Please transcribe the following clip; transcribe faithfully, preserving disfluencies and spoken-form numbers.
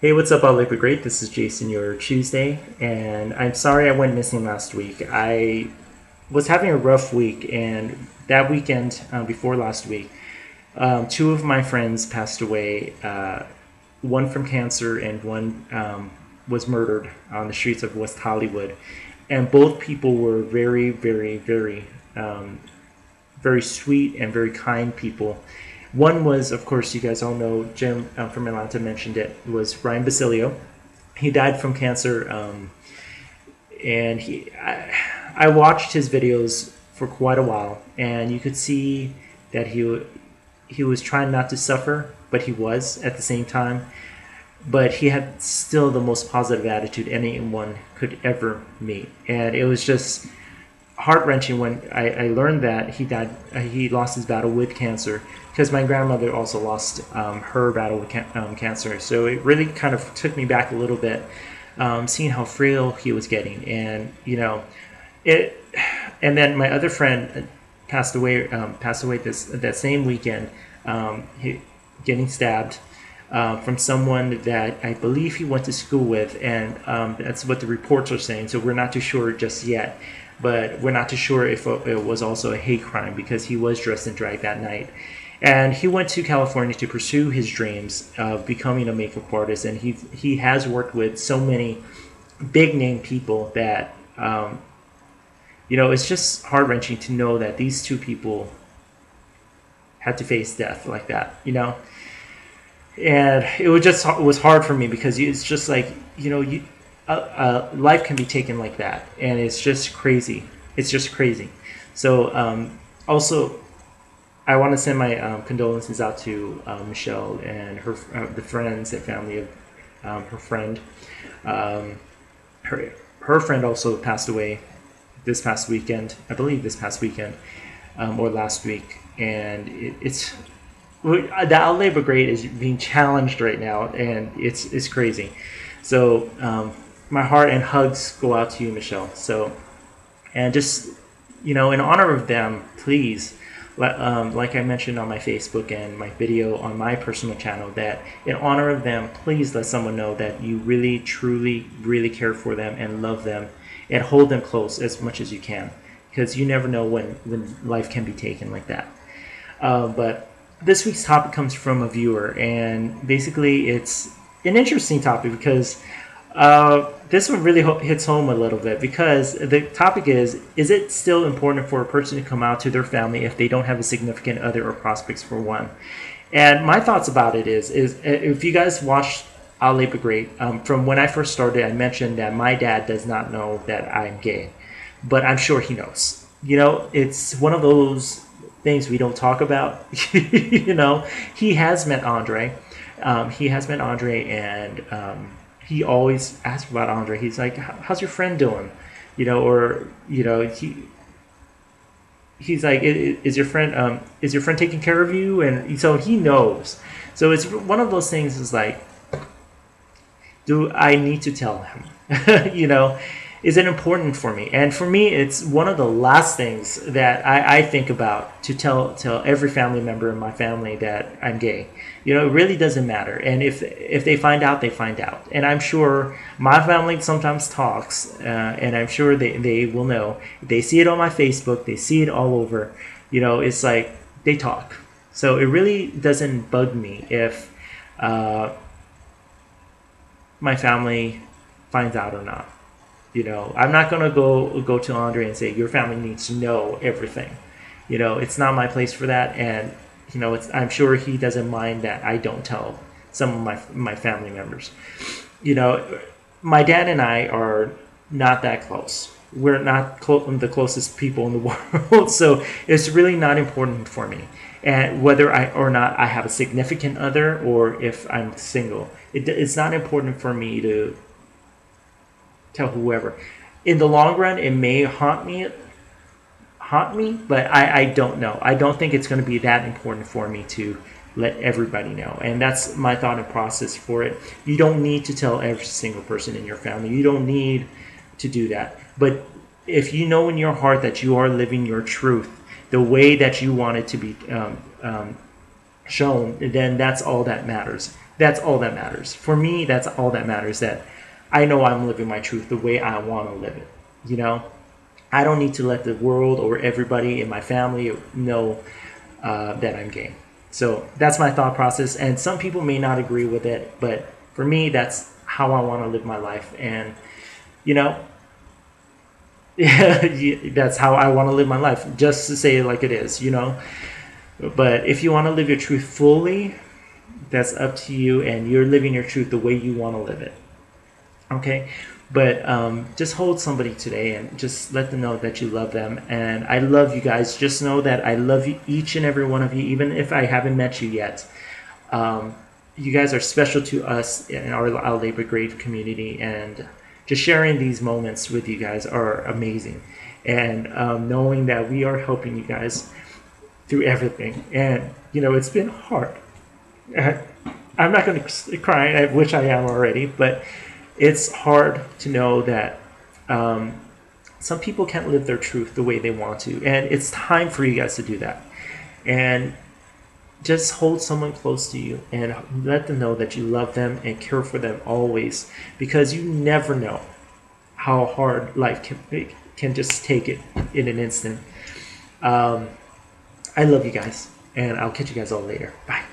Hey, what's up, OutLateButGreat? This is Jason, your Tuesday, and I'm sorry I went missing last week. I was having a rough week, and that weekend uh, before last week, um, two of my friends passed away, uh, one from cancer and one um, was murdered on the streets of West Hollywood. And both people were very, very, very, um, very sweet and very kind people. One was, of course, you guys all know, Jim um, from Atlanta mentioned it, was Ryan Basilio. He died from cancer, um, and he, I, I watched his videos for quite a while, and you could see that he, he was trying not to suffer, but he was at the same time. But he had still the most positive attitude anyone could ever meet, and it was just heart-wrenching when I, I learned that he died. Uh, he lost his battle with cancer, because my grandmother also lost um, her battle with can um, cancer. So it really kind of took me back a little bit, um, seeing how frail he was getting, and you know, it. And then my other friend passed away. Um, passed away this that same weekend. Um, he, getting stabbed uh, from someone that I believe he went to school with, and um, that's what the reports are saying. So we're not too sure just yet. But we're not too sure if it was also a hate crime, because he was dressed in drag that night. And he went to California to pursue his dreams of becoming a makeup artist. And he he has worked with so many big name people that, um, you know, it's just heart-wrenching to know that these two people had to face death like that, you know. And it was just it was hard for me, because it's just like, you know, you... Uh, uh, life can be taken like that, and it's just crazy. It's just crazy. So um, also, I want to send my um, condolences out to uh, Michelle and her uh, the friends and family of um, her friend. Um, her her friend also passed away this past weekend, I believe this past weekend um, or last week, and it, it's the OutLateButGreat is being challenged right now, and it's it's crazy. So. Um, My heart and hugs go out to you, Michelle. So, and just, you know, in honor of them, please, um, like I mentioned on my Facebook and my video on my personal channel, that in honor of them, please let someone know that you really, truly, really care for them and love them and hold them close as much as you can, because you never know when, when life can be taken like that. Uh, but this week's topic comes from a viewer, and basically it's an interesting topic, because Uh, this one really ho hits home a little bit, because the topic is, is it still important for a person to come out to their family if they don't have a significant other or prospects for one? And my thoughts about it is, is if you guys watched OutLateButGreat, um, from when I first started, I mentioned that my dad does not know that I'm gay, but I'm sure he knows. You know, it's one of those things we don't talk about. You know, he has met Andre. Um, he has met Andre, and... Um, he always asks about Andre. He's like, how's your friend doing? You know, or, you know, he he's like, is your friend um, is your friend taking care of you? And so he knows. So it's one of those things is like, do I need to tell him? You know, is it important for me? And for me, it's one of the last things that I, I think about, to tell, tell every family member in my family that I'm gay. You know, it really doesn't matter. And if if they find out, they find out. And I'm sure my family sometimes talks, uh, and I'm sure they, they will know. They see it on my Facebook. They see it all over. You know, it's like they talk. So it really doesn't bug me if uh, my family finds out or not. You know, I'm not going to go go to Andre and say, your family needs to know everything. You know, it's not my place for that. And you know, it's, I'm sure he doesn't mind that I don't tell some of my my family members. You know, my dad and I are not that close. We're not clo the closest people in the world, so it's really not important for me. And whether I or not I have a significant other, or if I'm single, it, it's not important for me to tell whoever. In the long run, it may haunt me. haunt me, but I, I don't know. I don't think it's going to be that important for me to let everybody know. And that's my thought and process for it. You don't need to tell every single person in your family. You don't need to do that. But if you know in your heart that you are living your truth the way that you want it to be um, um, shown, then that's all that matters. that's all that matters. For me, that's all that matters, that I know I'm living my truth the way I want to live it. You know, I don't need to let the world or everybody in my family know uh, that I'm gay. So that's my thought process. And some people may not agree with it, but for me, that's how I want to live my life. And, you know, that's how I want to live my life, just to say it like it is, you know. But if you want to live your truth fully, that's up to you, and you're living your truth the way you want to live it. Okay, but um, just hold somebody today and just let them know that you love them. And I love you guys. Just know that I love you, each and every one of you, even if I haven't met you yet. Um, you guys are special to us in our OutLateButGreat community, and just sharing these moments with you guys are amazing. And um, knowing that we are helping you guys through everything. And, you know, it's been hard. I'm not going to cry, I wish I am already, but it's hard to know that um, some people can't live their truth the way they want to, and it's time for you guys to do that. And just hold someone close to you and let them know that you love them and care for them always, because you never know how hard life can, can just take it in an instant. Um, I love you guys, and I'll catch you guys all later. Bye.